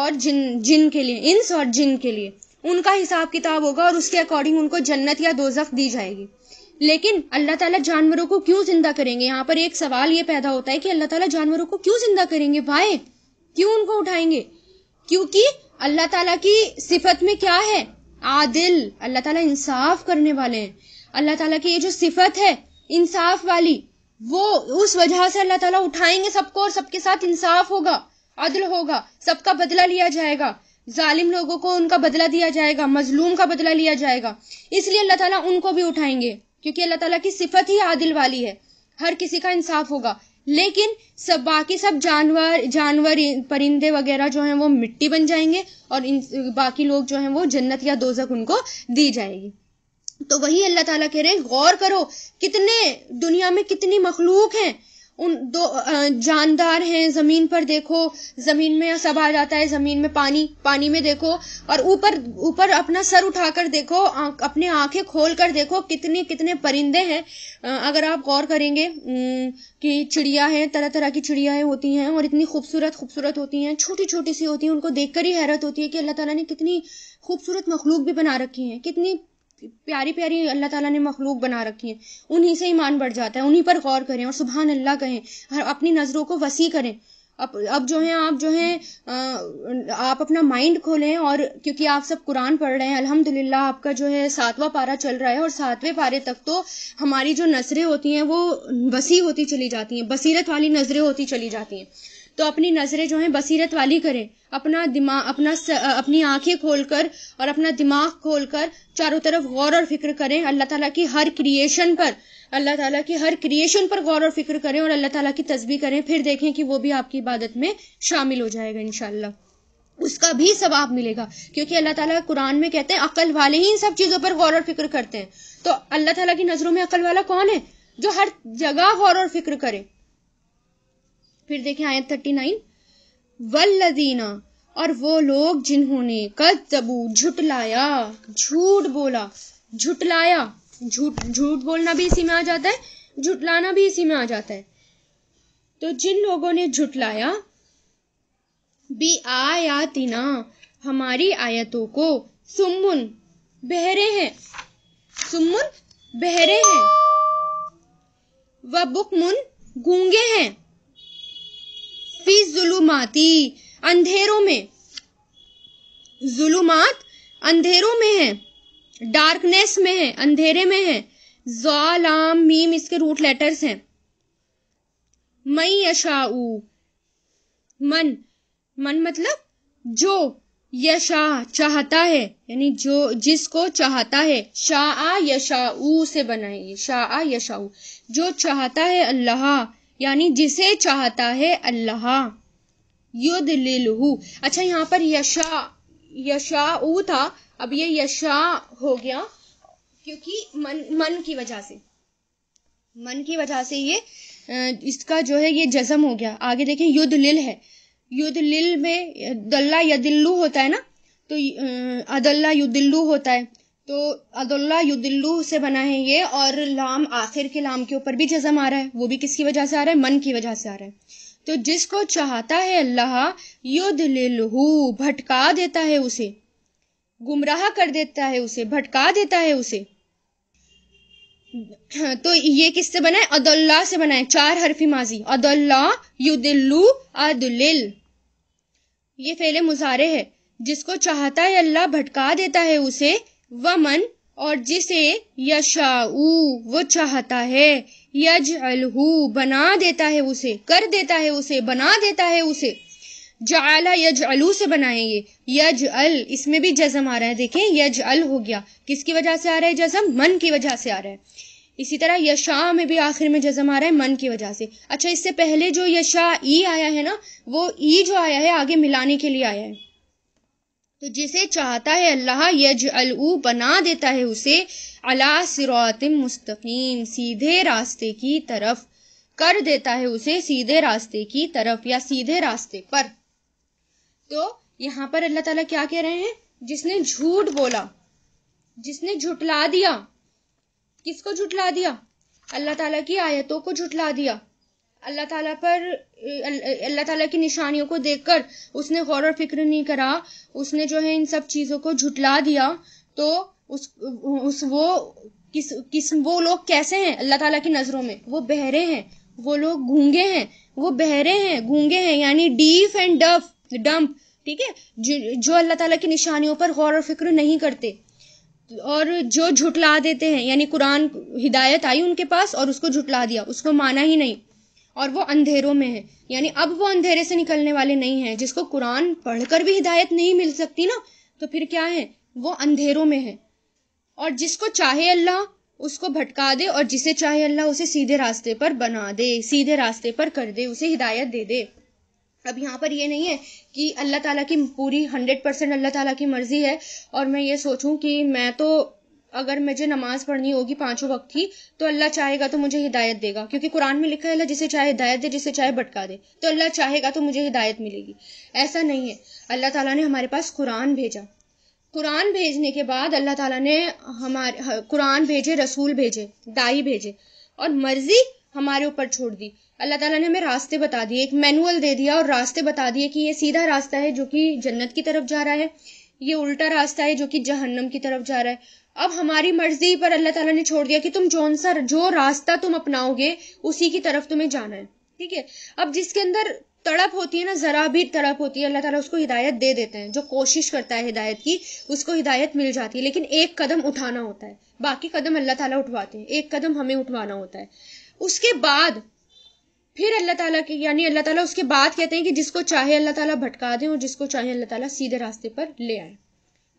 और जिन के लिए, इंस और जिन के लिए उनका हिसाब किताब होगा और उसके अकॉर्डिंग उनको जन्नत या दोज़ख दी जाएगी। लेकिन अल्लाह ताला जानवरों को क्यों जिंदा करेंगे? यहाँ पर एक सवाल ये पैदा होता है कि अल्लाह ताला जानवरों को क्यों जिंदा करेंगे भाई, क्यों उनको उठाएंगे? क्योंकि अल्लाह ताला की सिफत में क्या है, आदिल, अल्लाह ताला इंसाफ करने वाले हैं। अल्लाह ताला की ये जो सिफत है इंसाफ वाली, वो उस वजह से अल्लाह ताला उठाएंगे सबको और सबके साथ इंसाफ होगा, अदल होगा, सबका बदला लिया जाएगा, जालिम लोगों को उनका बदला दिया जाएगा, मजलूम का बदला लिया जाएगा। इसलिए अल्लाह ताला उनको भी उठाएंगे, क्योंकि अल्लाह ताला की सिफत ही आदिल वाली है, हर किसी का इंसाफ होगा। लेकिन सब बाकी सब जानवर परिंदे वगैरह जो हैं वो मिट्टी बन जाएंगे और बाकी लोग जो हैं वो जन्नत या दोज़ख उनको दी जाएगी। तो वही अल्लाह ताला कह रहे हैं, गौर करो कितने दुनिया में कितनी मखलूक हैं, उन जानदार हैं। जमीन पर देखो, जमीन में सब आ जाता है, जमीन में पानी, पानी में देखो, और ऊपर ऊपर अपना सर उठाकर देखो, अपने आंखें खोल कर देखो कितने कितने परिंदे हैं। अगर आप गौर करेंगे कि चिड़िया हैं, तरह तरह की चिड़ियाँ होती हैं और इतनी खूबसूरत खूबसूरत होती हैं, छोटी छोटी सी होती हैं, उनको देखकर ही हैरत होती है कि अल्लाह ताला ने कितनी खूबसूरत मखलूक भी बना रखी है, कितनी प्यारी प्यारी अल्लाह ताला ने मखलूक बना रखी है। उन्हीं से ईमान बढ़ जाता है, उन्हीं पर गौर करें और सुभान अल्लाह कहें, अपनी नज़रों को वसी करें। अब जो है आप जो है आप अपना माइंड खोलें, और क्योंकि आप सब कुरान पढ़ रहे हैं अल्हम्दुलिल्लाह, आपका जो है 7वां पारा चल रहा है, और 7वें पारे तक तो हमारी जो नज़रें होती हैं वो वसी होती चली जाती हैं, बसीरत वाली नज़रें होती चली जाती हैं। तो अपनी नज़रें जो हैं बसीरत वाली करें, अपना दिमाग, अपनी आंखें खोलकर और अपना दिमाग खोलकर चारों तरफ गौर और फिक्र करें अल्लाह ताला की हर क्रिएशन पर, अल्लाह ताला की हर क्रिएशन पर गौर और फिक्र करें और अल्लाह ताला की तस्बीह करें। फिर देखें कि वो भी आपकी इबादत में शामिल हो जाएगा इंशाल्लाह, उसका भी सवाब मिलेगा। क्योंकि अल्लाह ताला कुरान में कहते हैं अकल वाले ही इन सब चीज़ों पर गौर और फिक्र करते हैं। तो अल्लाह ताला की नज़रों में अकल वाला कौन है, जो हर जगह गौर और फिक्र करे। फिर देखें आयत 39, वल्लदीना, और वो लोग जिन्होंने कज़्ज़बू, झुटलाया, झूठ बोला, झुटलाया, झूठ बोलना भी इसी में आ जाता है, झुटलाना भी इसी में आ जाता है। तो जिन लोगों ने झुटलाया, बी आयातिना, हमारी आयतों को, सुम्मुन, बहरे हैं, सुम्मुन बहरे हैं, व बुकमुन गूंगे हैं, फी जुलुमाती, अंधेरों में, जुलुमात अंधेरों में है, डार्कनेस में है, अंधेरे में है। ज़ालाम मीम इसके रूट लेटर्स हैं। मैं यशाऊ, मन, मन मतलब जो यशा चाहता है, यानी जो जिसको चाहता है, शाआ यशाऊ से बनाएंगे, शाआ यशाऊ, जो चाहता है अल्लाह, यानी जिसे चाहता है अल्लाह। युदलिलहु, अच्छा यहाँ पर यशा, यशाऊ था, अब ये यशा हो गया, क्योंकि मन की वजह से, मन की वजह से ये इसका जो है ये जज़म हो गया। आगे देखें युदलिल है, युदलिल में दल्ला यदिल्लू होता है ना, तो अदल्ला युदिल्लू होता है, तो अदल्ला युदिल्लू से बना है ये, और लाम आखिर के लाम के ऊपर भी जज़म आ रहा है, वो भी किसकी वजह से आ रहा है, मन की वजह से आ रहा है। तो जिसको चाहता है अल्लाह युदलिलहु, भटका देता है उसे, गुमराह कर देता है उसे, भटका देता है उसे। तो ये किससे बना है, अदल्ला से बना है, 4 हरफी माजी, अदल्ला युदिल्लु अदलिल, ये फेले मुजारे है। जिसको चाहता है अल्लाह भटका देता है उसे, वमन, और जिसे यशाऊ, वो चाहता है, यजअलहू, बना देता है उसे, कर देता है उसे, बना देता है उसे। जअला यजअलू से बनाएंगे, यजअल इसमें भी जज़म आ रहा है, देखें यजअल हो गया, किसकी वजह से आ रहा है जज़म, मन की वजह से आ रहा है। इसी तरह यशा में भी आखिर में जज़म आ रहा है, मन की वजह से। अच्छा, इससे पहले जो यशा ई आया है ना, वो ई जो आया है आगे मिलाने के लिए आया है, तो जिसे चाहता है अल्लाह यजअलू बना देता है उसे अला सिरातिम मुस्तकीम सीधे रास्ते की तरफ कर देता है, उसे सीधे रास्ते की तरफ या सीधे रास्ते पर। तो यहाँ पर अल्लाह ताला क्या कह रहे हैं, जिसने झूठ बोला, जिसने झुठला दिया, किसको झुठला दिया, अल्लाह ताला की आयतों को झुठला दिया, अल्लाह ताला पर अल्लाह ताला की निशानियों को देखकर उसने गौर और फिक्र नहीं करा, उसने जो है इन सब चीज़ों को झुठला दिया, तो वो लोग कैसे हैं अल्लाह ताला की नज़रों में, वो बहरे हैं, वो लोग गूंगे हैं, वो बहरे हैं, गूंगे हैं, यानी डीफ एंड डम्प, ठीक है, जो अल्लाह ताला की निशानियों पर गौर और फिक्र नहीं करते और जो झुठला देते हैं, यानी कुरान हिदायत आई उनके पास और उसको झुठला दिया, उसको माना ही नहीं और वो अंधेरों में है, यानी अब वो अंधेरे से निकलने वाले नहीं हैं। जिसको कुरान पढ़कर भी हिदायत नहीं मिल सकती ना, तो फिर क्या है, वो अंधेरों में है। और जिसको चाहे अल्लाह उसको भटका दे और जिसे चाहे अल्लाह उसे सीधे रास्ते पर बना दे, सीधे रास्ते पर कर दे, उसे हिदायत दे दे। अब यहाँ पर ये नहीं है कि अल्लाह ताला की पूरी 100% अल्लाह ताला की मर्जी है और मैं ये सोचूं कि मैं तो अगर मुझे नमाज पढ़नी होगी 5 वक्त की तो अल्लाह चाहेगा तो मुझे हिदायत देगा, क्योंकि कुरान में लिखा है अल्लाह जिसे चाहे हिदायत दे, जिसे चाहे भटका दे, तो अल्लाह चाहेगा तो मुझे हिदायत मिलेगी, ऐसा नहीं है। अल्लाह ताला ने हमारे पास कुरान भेजा, कुरान भेजने के बाद अल्लाह ताला ने हमारे कुरान भेजे, रसूल भेजे, दाई भेजे और मर्जी हमारे ऊपर छोड़ दी। अल्लाह ताला ने हमें रास्ते बता दिए, एक मैनुअल दे दिया और रास्ते बता दिए कि ये सीधा रास्ता है जो कि जन्नत की तरफ जा रहा है, ये उल्टा रास्ता है जो कि जहन्नम की तरफ जा रहा है। अब हमारी मर्जी पर अल्लाह ताला ने छोड़ दिया कि तुम जो रास्ता तुम अपनाओगे उसी की तरफ तुम्हें जाना है, ठीक है। अब जिसके अंदर तड़प होती है ना, जरा भी तड़प होती है, अल्लाह ताला उसको हिदायत दे देते हैं, जो कोशिश करता है हिदायत की उसको हिदायत मिल जाती है, लेकिन एक कदम उठाना होता है, बाकी कदम अल्लाह ताला उठवाते हैं, एक कदम हमें उठवाना होता है। उसके बाद फिर अल्लाह ताला के, यानी अल्लाह ताला उसके बाद कहते हैं कि जिसको चाहे अल्लाह ताला भटका दे और जिसको चाहे अल्लाह ताला सीधे रास्ते पर ले आए।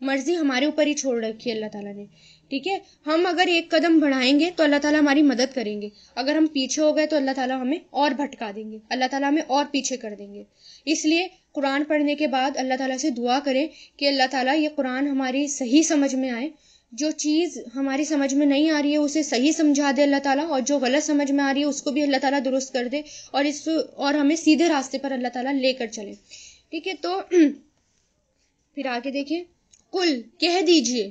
मर्जी हमारे ऊपर ही छोड़ रखी है अल्लाह ताला ने, ठीक है। हम अगर एक कदम बढ़ाएंगे तो अल्लाह ताला हमारी मदद करेंगे, अगर हम पीछे हो गए तो अल्लाह ताला हमें और भटका देंगे, अल्लाह ताला हमें और पीछे कर देंगे। इसलिए कुरान पढ़ने के बाद अल्लाह ताला से दुआ करें कि अल्लाह ताला ये कुरान हमारी सही समझ में आए, जो चीज़ हमारी समझ में नहीं आ रही है उसे सही समझा दे अल्लाह ताला, और जो गलत समझ में आ रही है उसको भी अल्लाह ताला दुरुस्त कर दे और हमें सीधे रास्ते पर अल्लाह ताला लेकर चले, ठीक है। तो फिर आगे देखिए, कुल कह दीजिए,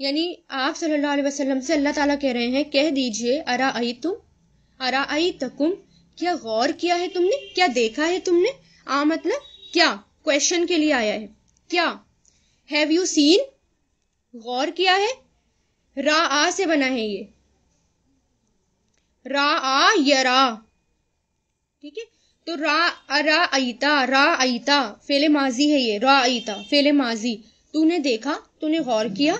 यानी आप सल्लल्लाहु अलैहि वसल्लम से अल्लाह ताला कह रहे हैं, कह दीजिए अराअयतकुम, क्या गौर किया है तुमने, क्या देखा है तुमने, आ मतलब क्या, क्वेश्चन के लिए आया है, क्या, हैव यू सीन, गौर किया है, रा आ से बना है ये, रा आ यरा, ठीक है। तो रा आईता फेले माजी है ये, रा आईता फेले माजी, तूने देखा, तूने गौर किया,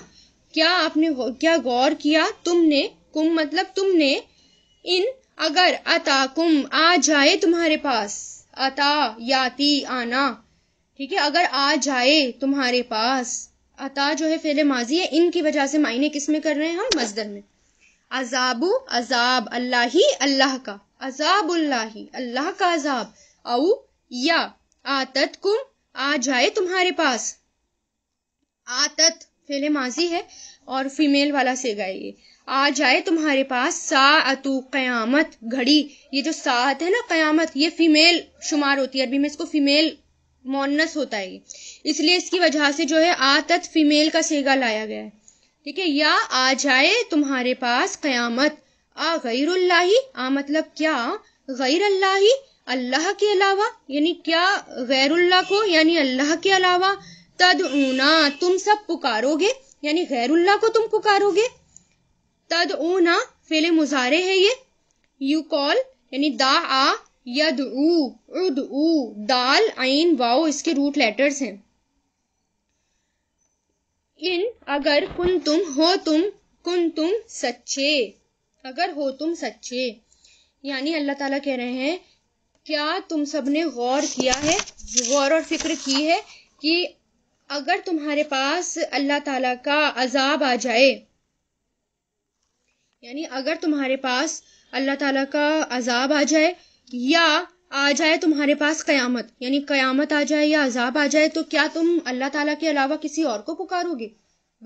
क्या आपने क्या गौर किया तुमने, कुम मतलब तुमने, इन अगर, अता कुम आ जाए तुम्हारे पास, अता याती आना, ठीक है, अगर आ जाए तुम्हारे पास, अता जो है फेले माजी है, इनकी वजह से मायने किस में कर रहे हैं हम, मजदर में। अजाबू अजाब अल्लाही अल्लाह का, अजाबुल्लाही अल्लाह का अजाब, औ या आततकुम आ जाए तुम्हारे पास, आतत फेले माजी है और फीमेल वाला सेगा है ये, आ जाए तुम्हारे पास साअतु कयामत घड़ी, ये जो सात है ना कयामत, ये फीमेल शुमार होती है, अरबी में इसको फीमेल मोनस होता है, इसलिए इसकी वजह से जो है आतत फीमेल का सेगा लाया गया है, ठीक है। या आ जाए तुम्हारे पास कयामत, आ गैरुल्लाही आ मतलब क्या, गैर अल्लाही अल्लाह के अलावा, यानी क्या गैरुल्लाह को, यानी अल्लाह के अलावा, तदऊना तुम सब पुकारोगे, यानी गैरुल्लाह को तुम पुकारोगे, तदऊना फेले मुजारे है ये, यू कॉल यानी दा आ यदऊ उदऊ दाल आइन वाओ इसके रूट लेटर्स हैं, इन अगर, कुन तुम सच्चे, अगर हो तुम सच्चे, यानी अल्लाह ताला कह रहे हैं क्या तुम सब ने गौर किया है, गौर और फिक्र की है कि अगर तुम्हारे पास अल्लाह ताला का अजाब आ जाए, यानी अगर तुम्हारे पास अल्लाह ताला का अजाब आ जाए, या आ जाए तुम्हारे पास कयामत, यानी कयामत आ जाए या अजाब आ जाए, तो क्या तुम अल्लाह ताला के अलावा किसी और को पुकारोगे?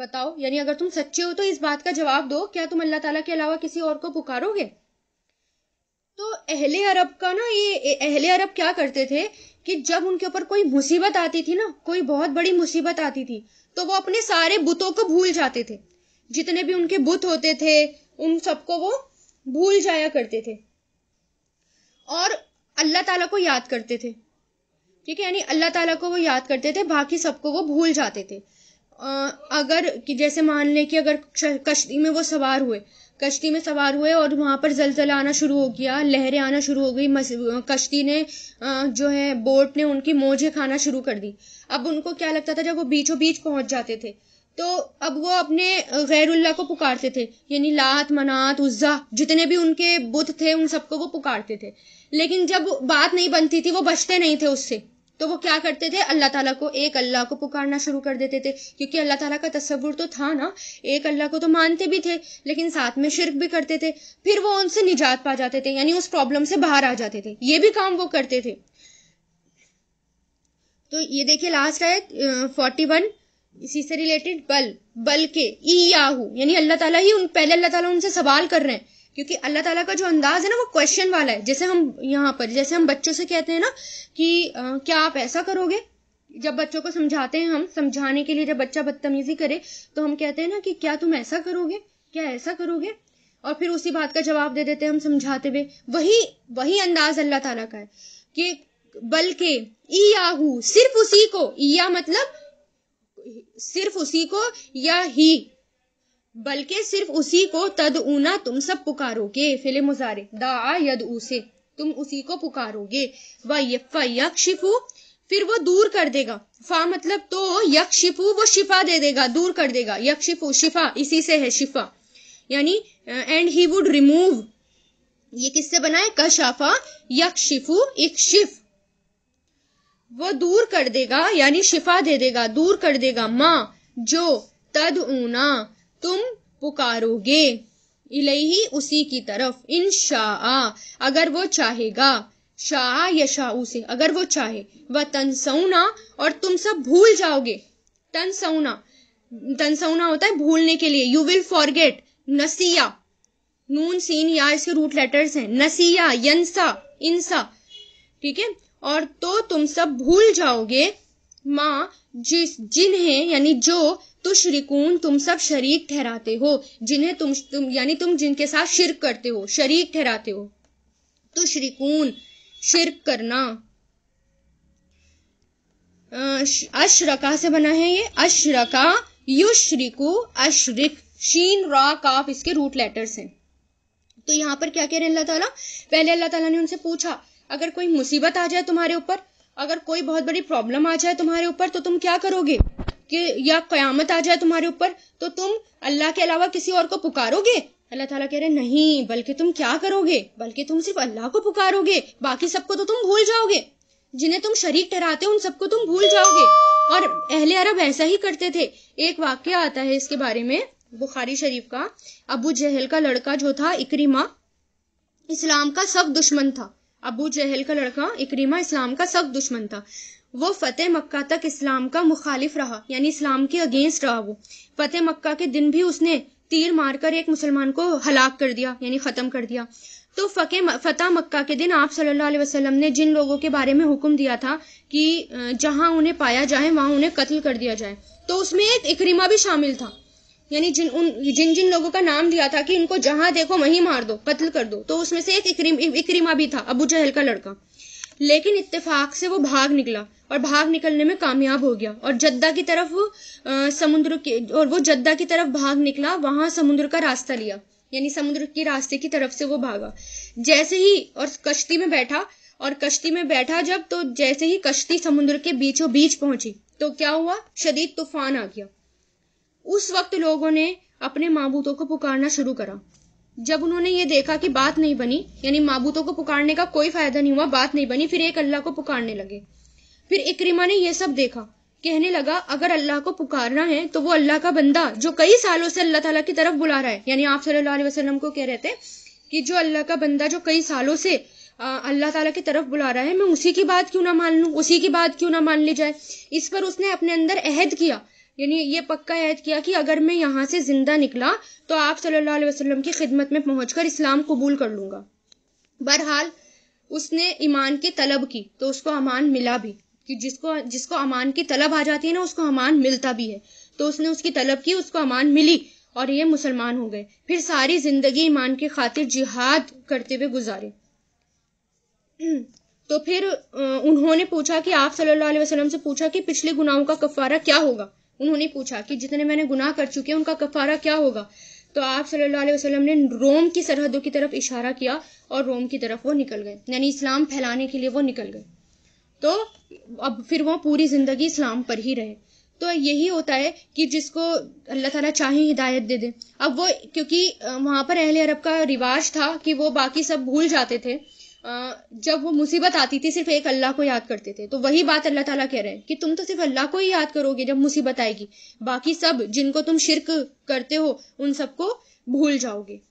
बताओ, यानी अगर तुम सच्चे हो तो इस बात का जवाब दो, क्या तुम अल्लाह ताला के अलावा किसी और को पुकारोगे? तो अहले अरब का ना, ये अहले अरब क्या करते थे कि जब उनके ऊपर कोई मुसीबत आती थी ना, कोई बहुत बड़ी मुसीबत आती थी, तो वो अपने सारे बुतों को भूल जाते थे। जितने भी उनके बुत होते थे उन सबको वो भूल जाया करते थे और अल्लाह ताला को याद करते थे। ठीक है, यानी अल्लाह ताला को वो याद करते थे, बाकी सबको वो भूल जाते थे। अगर कि जैसे मान लें कि अगर कश्ती में वो सवार हुए, कश्ती में सवार हुए और वहाँ पर जलजला आना शुरू हो गया, लहरें आना शुरू हो गई, कश्ती ने जो है बोट ने उनकी मोजें खाना शुरू कर दी। अब उनको क्या लगता था, जब वो बीचों बीच पहुँच जाते थे तो अब वो अपने गैरुल्ला को पुकारते थे, यानी लात मनात उज्जा जितने भी उनके बुत थे उन सबको वो पुकारते थे। लेकिन जब बात नहीं बनती थी, वो बचते नहीं थे उससे, तो वो क्या करते थे, अल्लाह ताला को, एक अल्लाह को पुकारना शुरू कर देते थे। क्योंकि अल्लाह ताला का तसव्वुर तो था ना, एक अल्लाह को तो मानते भी थे लेकिन साथ में शिर्क भी करते थे। फिर वो उनसे निजात पा जाते थे, यानी उस प्रॉब्लम से बाहर आ जाते थे। ये भी काम वो करते थे। तो ये देखिए लास्ट आयत 41 इसी से रिलेटेड, बल के इयाहू, यानी अल्लाह ताला ही पहले अल्लाह ताला उनसे सवाल कर रहे हैं। क्योंकि अल्लाह ताला का जो अंदाज है ना वो क्वेश्चन वाला है। जैसे हम यहाँ पर, जैसे हम बच्चों से कहते हैं ना कि क्या आप ऐसा करोगे, जब बच्चों को समझाते हैं, हम समझाने के लिए जब बच्चा बदतमीजी करे तो हम कहते हैं ना कि क्या तुम ऐसा करोगे, क्या ऐसा करोगे, और फिर उसी बात का जवाब दे देते हैं हम समझाते हुए। वही अंदाज अल्लाह ताला का है कि बल्कि इयाहू, सिर्फ उसी को, इया मतलब सिर्फ उसी को या ही, बल्कि सिर्फ उसी को, तदऊना तुम सब पुकारोगे, फिल मुजारे दाआ यदऊ से, तुम उसी को पुकारोगे। वयक्शिफू, फिर वो दूर कर देगा, फा मतलब तो, यक्शिफू वो शिफा दे देगा, दूर कर देगा। यक्शिफू शिफा इसी से है, शिफा यानी, एंड ही वुड रिमूव, ये किससे बना है, कशाफा यक्शिफू इक्शिफ, वो दूर कर देगा यानी शिफा दे देगा, दूर कर देगा। माँ जो तदऊना तुम पुकारोगे, इलैही उसी की तरफ, इंशाआ अगर वो चाहेगा, शाआ यशाऊ से अगर वो चाहे, व तनसौना और तुम सब भूल जाओगे। तनसौना होता है भूलने के लिए, यू विल फॉरगेट, नसिया, नून सीन या इसके रूट लेटर्स हैं, नसिया यंसा इंसा, ठीक है, और तो तुम सब भूल जाओगे। माँ जिन्हें, यानी जो, तुशरिकून तुम सब शरीक ठहराते हो, जिन्हें तुम यानी तुम जिनके साथ शिर्क करते हो, शरीक ठहराते हो, तुशरिकून शिर्क करना, अशरका से बना है ये, अशरका युशरिकु अशरिक, शीन रा काफ इसके रूट लेटर्स हैं। तो यहाँ पर क्या कह रहे हैं अल्लाह ताला, पहले अल्लाह ताला ने उनसे पूछा अगर कोई मुसीबत आ जाए तुम्हारे ऊपर, अगर कोई बहुत बड़ी प्रॉब्लम आ जाए तुम्हारे ऊपर तो तुम क्या करोगे, कि या कयामत आ जाए तुम्हारे ऊपर तो तुम अल्लाह के अलावा किसी और को पुकारोगे? अल्लाह ताला कह रहे नहीं, बल्कि तुम क्या करोगे, बल्कि तुम सिर्फ अल्लाह को पुकारोगे, बाकी सबको तो तुम भूल जाओगे, जिन्हें तुम शरीक ठहराते हो उन सबको तुम भूल जाओगे। और अहले अरब ऐसा ही करते थे। एक वाक्य आता है इसके बारे में बुखारी शरीफ का, अबू जहल का लड़का जो था इकरीमा, इस्लाम का सख्त दुश्मन था। अबू जहल का लड़का इकरीमा इस्लाम का सख्त दुश्मन था। वो फतेह मक्का तक इस्लाम का मुखालिफ रहा, यानी इस्लाम के अगेंस्ट रहा। वो फतेह मक्का के दिन भी उसने तीर मारकर एक मुसलमान को हलाक कर दिया, यानी खत्म कर दिया। तो फतेह मक्का के दिन आप सल्लल्लाहु अलैहि वसल्लम ने जिन लोगों के बारे में हुक्म दिया था कि जहां उन्हें पाया जाए वहां उन्हें कत्ल कर दिया जाए, तो उसमें एक इकरीमा भी शामिल था। यानी जिन लोगों का नाम दिया था कि इनको जहां देखो वहीं मार दो, कत्ल कर दो, तो उसमें से एक इकरीमा भी था, अबू जहल का लड़का। लेकिन इत्तेफाक से वो भाग निकला और भाग निकलने में कामयाब हो गया और जद्दा की तरफ भाग निकला, वहां समुद्र का रास्ता लिया, यानी समुद्र के रास्ते की तरफ से वो भागा। जैसे ही और कश्ती में बैठा जब, तो जैसे ही कश्ती समुद्र के बीचों बीच पहुंची तो क्या हुआ, शदीद तूफान आ गया। उस वक्त लोगों ने अपने माबूतों को पुकारना शुरू करा। जब उन्होंने ये देखा कि बात नहीं बनी, यानी माबूतों को पुकारने का कोई फायदा नहीं हुआ, बात नहीं बनी, फिर एक अल्लाह को पुकारने लगे। फिर इकरीमा ने ये सब देखा, कहने लगा अगर अल्लाह को पुकारना है तो वो अल्लाह का बंदा जो कई सालों से अल्लाह ताला की तरफ बुला रहा है, यानी आप सल्लल्लाहु अलैहि वसल्लम को कह रहे थे कि जो अल्लाह का बंदा जो कई सालों से अल्लाह ताला की तरफ बुला रहा है, मैं उसी की बात क्यों ना मान लूँ, उसी की बात क्यों ना मान ली जाए। इस पर उसने अपने अंदर अहद किया, यानी ये पक्का अहद किया कि अगर मैं यहाँ से जिंदा निकला तो आप सल्लल्लाहु अलैहि वसल्लम की खिदमत में पहुंचकर इस्लाम कबूल कर लूंगा। बहरहाल उसने ईमान की तलब की तो उसको अमान मिला भी, कि जिसको अमान की तलब आ जाती है ना उसको अमान मिलता भी है। तो उसने उसकी तलब की, उसको अमान मिली और ये मुसलमान हो गए। फिर सारी जिंदगी ईमान की खातिर जिहाद करते हुए गुजारे। तो फिर उन्होंने पूछा कि आप सल्लल्लाहु अलैहि वसल्लम से पूछा कि पिछले गुनाहों का कफारा क्या होगा। उन्होंने पूछा कि जितने मैंने गुनाह कर चुके हैं उनका कफारा क्या होगा। तो आप सल्लल्लाहु अलैहि वसल्लम ने रोम की सरहदों की तरफ इशारा किया और रोम की तरफ वो निकल गए, यानी इस्लाम फैलाने के लिए वो निकल गए। तो अब फिर वो पूरी जिंदगी इस्लाम पर ही रहे। तो यही होता है कि जिसको अल्लाह ताला चाहे हिदायत दे दे। अब वो, क्योंकि वहाँ पर अहले अरब का रिवाज था कि वो बाकी सब भूल जाते थे, जब वो मुसीबत आती थी सिर्फ एक अल्लाह को याद करते थे। तो वही बात अल्लाह ताला कह रहे हैं कि तुम तो सिर्फ अल्लाह को ही याद करोगे जब मुसीबत आएगी, बाकी सब जिनको तुम शिर्क करते हो उन सबको भूल जाओगे।